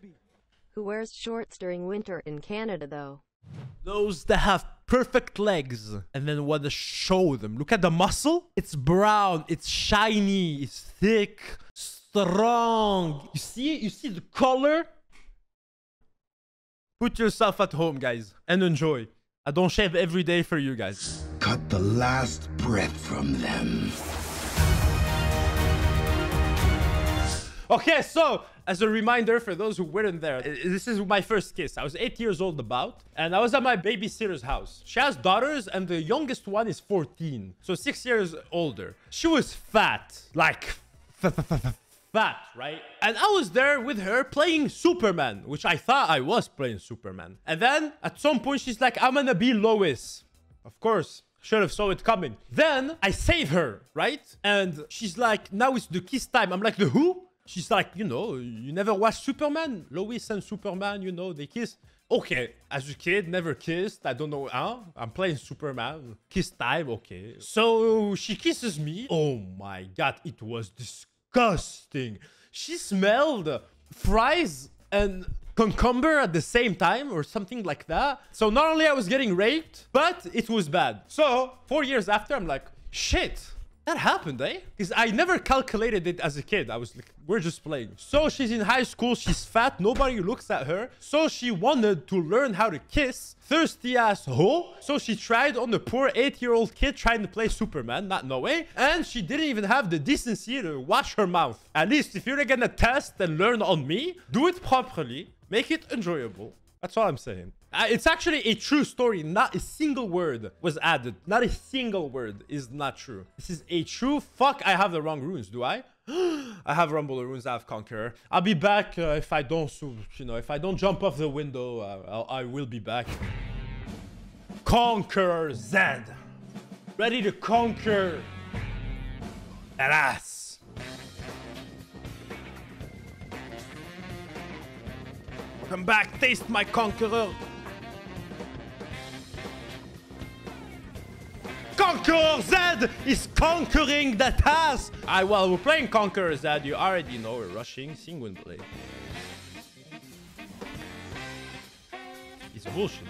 baby. Who wears shorts during winter in Canada, though? Those that have perfect legs and then want to show them. Look at the muscle. It's brown. It's shiny. It's thick. Strong. You see? You see the color? Put yourself at home, guys, and enjoy. I don't shave every day for you guys. Cut the last breath from them. Okay, so as a reminder for those who weren't there, this is my first kiss. I was 8 years old about, and I was at my babysitter's house. She has daughters, and the youngest one is 14, so 6 years older. She was fat, like fat, right? And I was there with her playing Superman, which I thought I was playing Superman. And then at some point, she's like, I'm gonna be Lois. Of course. Should have saw it coming. Then I save her, right? And she's like, now it's the kiss time. I'm like, the who? She's like, you know, you never watched Superman? Lois and Superman, you know, they kiss. Okay, as a kid, never kissed. I don't know, huh? I'm playing Superman. Kiss time, okay. So she kisses me. Oh my God, it was disgusting. She smelled fries and cucumber at the same time or something like that. So not only I was getting raped, but it was bad. So 4 years after, I'm like, shit. That happened, eh? Because I never calculated it as a kid. I was like, we're just playing. So she's in high school. She's fat. Nobody looks at her. So she wanted to learn how to kiss. Thirsty ass hoe. So she tried on the poor 8-year-old kid trying to play Superman. Not no way. And she didn't even have the decency to wash her mouth. At least if you're gonna test and learn on me, do it properly. Make it enjoyable. That's all I'm saying. It's actually a true story. Not a single word was added. Not a single word is not true. This is a true... Fuck, I have the wrong runes, do I? I have Rumble runes. I have Conqueror. I'll be back if I don't... You know, if I don't jump off the window, I will be back. Conqueror Zed. Ready to conquer that ass. Come back, taste my Conqueror. Conqueror Zed is conquering that ass. Well, we're playing Conqueror Zed. You already know we're rushing Singuin Blade. It's bullshit.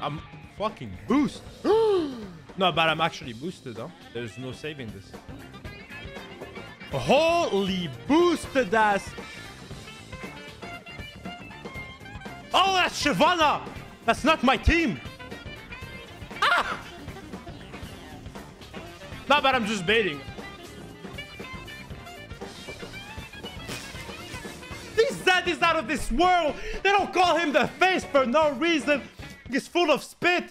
I'm fucking boost. No, but I'm actually boosted, huh? There's no saving this. Holy boosted ass. Oh, that's Shyvana. That's not my team. Ah! No, but I'm just baiting. This Zed is out of this world. They don't call him the face for no reason. He's full of spit,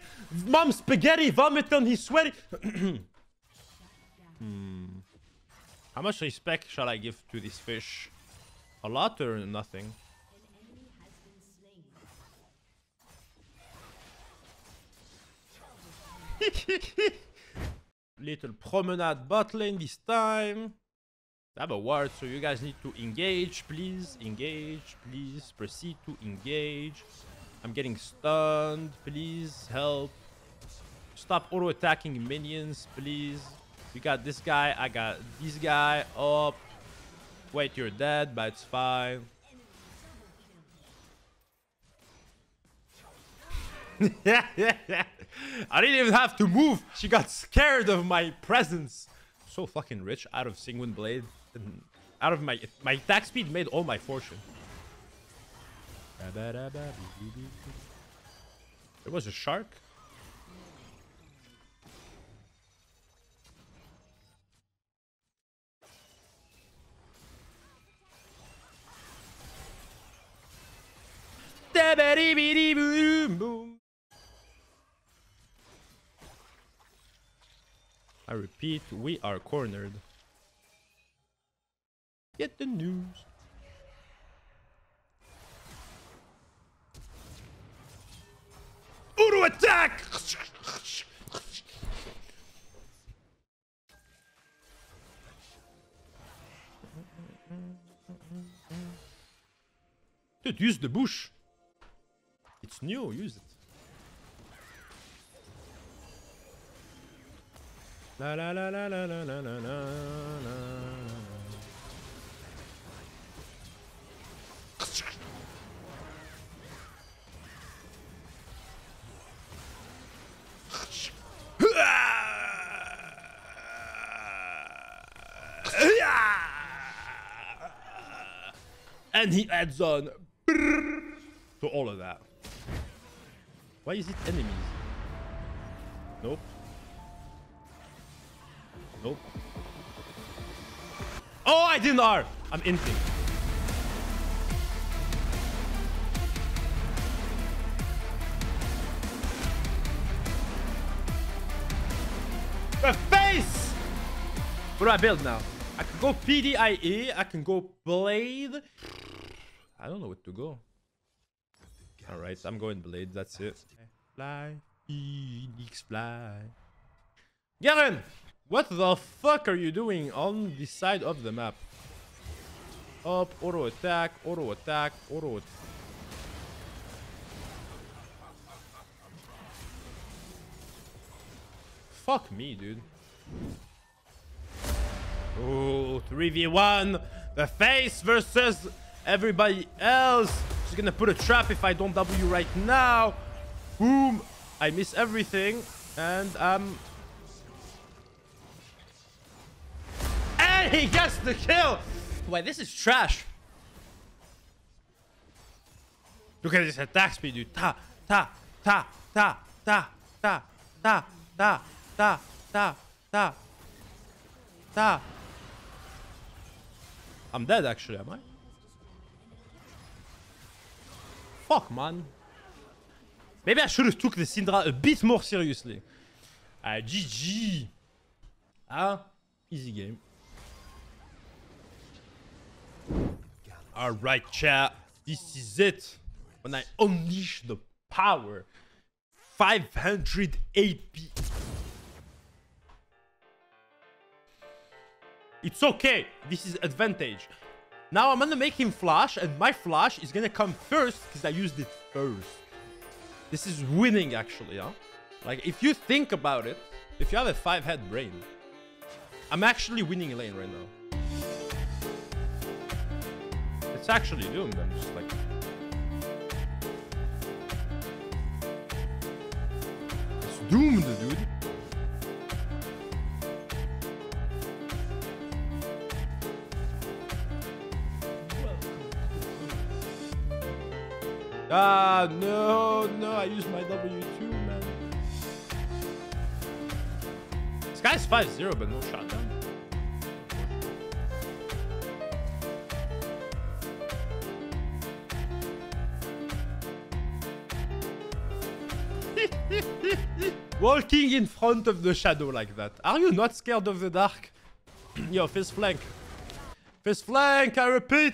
mom spaghetti, vomit on his sweaty. How much respect shall I give to this fish? A lot or nothing? Little promenade bot lane this time. I have a ward, so you guys need to engage, please. Engage, please. Proceed to engage. I'm getting stunned. Please help. Stop auto-attacking minions, please. You got this guy. I got this guy. Up. Wait, you're dead, but it's fine. Yeah. I didn't even have to move. She got scared of my presence. So fucking rich out of Singuin Blade. And out of my attack speed made all my fortune. There was a shark. I repeat, we are cornered. Get the news. Udo attack! Dude, use the bush. It's new, use it. La la la la la la la la la. And he adds on to all of that. Why is it enemies? Nope. Nope. Oh, I didn't R. I'm inting. The face! What do I build now? I can go PDIE. I can go Blade. I don't know what to go. Alright, I'm going Blade. That's it. Fly, Phoenix, fly. Garen! What the fuck are you doing on the side of the map? Up, auto attack, auto attack, auto attack. Fuck me, dude. Oh, 3v1. The face versus everybody else. She's gonna put a trap if I don't W right now. Boom. I miss everything. And and he gets the kill. Wait, this is trash. Look at this attack speed, dude. Ta, ta, ta, ta, ta, ta, ta, ta, ta, ta, ta, ta. I'm dead, actually, am I? Fuck, man. Maybe I should have took the Syndra a bit more seriously. GG. Ah, easy game. Alright, chat. This is it. When I unleash the power. 500 AP. It's okay. This is advantage. Now I'm gonna make him flash, and my flash is gonna come first because I used it first. This is winning, actually, huh? Like, if you think about it, if you have a 5-head brain, I'm actually winning lane right now. It's actually doomed. I'm just like... It's doomed, dude. Ah, no, no, I used my W2, man. This guy's 5-0, but no shotgun. Walking in front of the shadow like that. Are you not scared of the dark? Yo, fist flank. Fist flank, I repeat.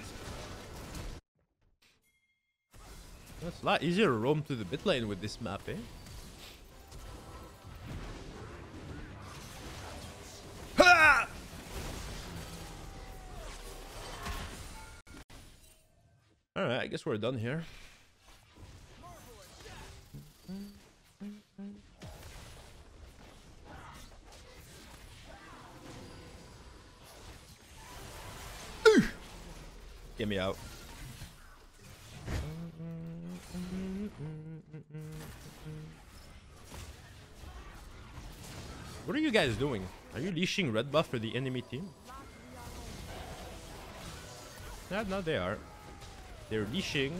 It's a lot easier to roam to the mid lane with this map, eh? Ha! Alright, I guess we're done here. Get me out. What are you guys doing? Are you leashing red buff for the enemy team? Yeah, no, they are. They're leashing.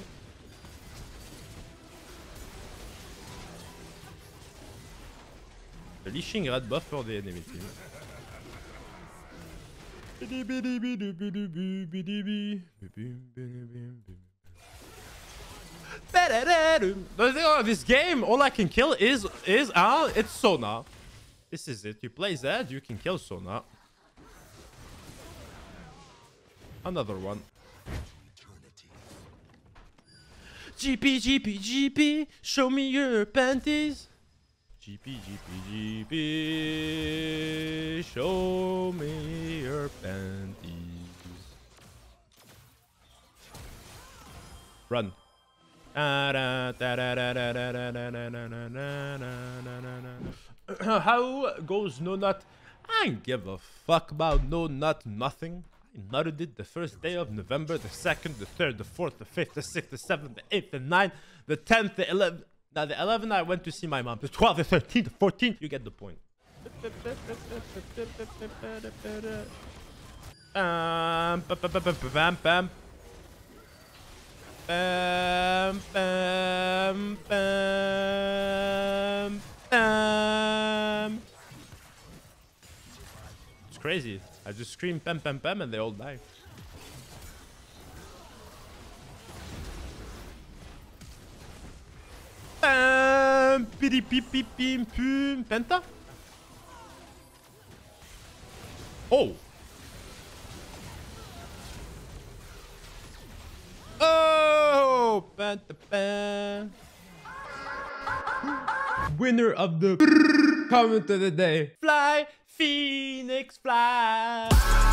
They're leashing red buff for the enemy team. But this game, all I can kill is it's Sona. This is it. You play Zed, you can kill Sona. Another one. GP, GP, GP, show me your panties. GP, GP, GP, show me your panties. Run. How goes No Nut? I don't give a fuck about No Nut nothing. I nutted it the first day of November, the 2nd, the 3rd, the 4th, the 5th, the 6th, the 7th, the 8th, the 9th, the 10th, the 11th. Now the 11th I went to see my mom. The 12th, the 13th, the 14th. You get the point. It's crazy. I just scream pam pam pam and they all die. Pam pidi pip pip pim pum penta. Oh. Oh, penta pam. Winner of the comment of the day. Fly, Phoenix, fly.